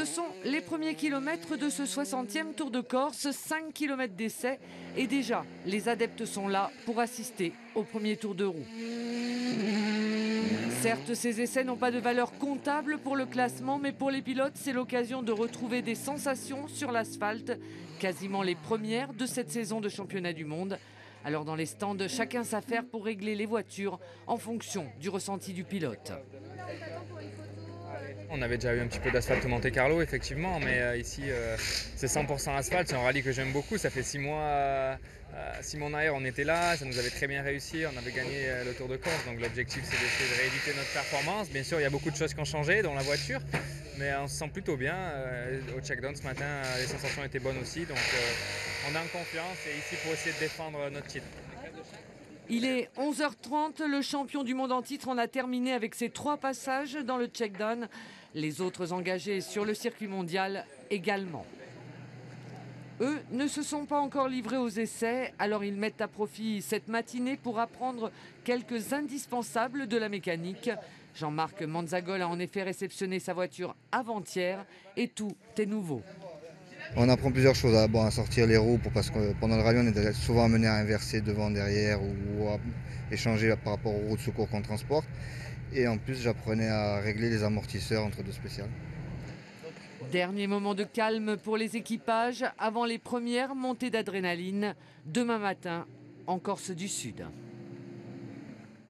Ce sont les premiers kilomètres de ce 60e Tour de Corse, 5 km d'essai. Et déjà, les adeptes sont là pour assister au premier tour de roue. Certes, ces essais n'ont pas de valeur comptable pour le classement, mais pour les pilotes, c'est l'occasion de retrouver des sensations sur l'asphalte, quasiment les premières de cette saison de championnat du monde. Alors dans les stands, chacun s'affaire pour régler les voitures en fonction du ressenti du pilote. On avait déjà eu un petit peu d'asphalte au Monte Carlo, effectivement, mais ici c'est 100% asphalte, c'est un rallye que j'aime beaucoup. Ça fait 6 mois en arrière on était là, ça nous avait très bien réussi, on avait gagné le Tour de Corse, donc l'objectif c'est d'essayer de rééditer notre performance. Bien sûr, il y a beaucoup de choses qui ont changé, dont la voiture, mais on se sent plutôt bien. Au check-down ce matin, les sensations étaient bonnes aussi, donc on est en confiance et ici pour essayer de défendre notre titre. Il est 11h30, le champion du monde en titre en a terminé avec ses 3 passages dans le check-down. Les autres engagés sur le circuit mondial également. Eux ne se sont pas encore livrés aux essais, alors ils mettent à profit cette matinée pour apprendre quelques indispensables de la mécanique. Jean-Marc Manzagol a en effet réceptionné sa voiture avant-hier et tout est nouveau. On apprend plusieurs choses, à sortir les roues, parce que pendant le rallye on est souvent amené à inverser devant, derrière ou à échanger par rapport aux roues de secours qu'on transporte. Et en plus j'apprenais à régler les amortisseurs entre deux spéciales. Dernier moment de calme pour les équipages avant les premières montées d'adrénaline demain matin en Corse du Sud.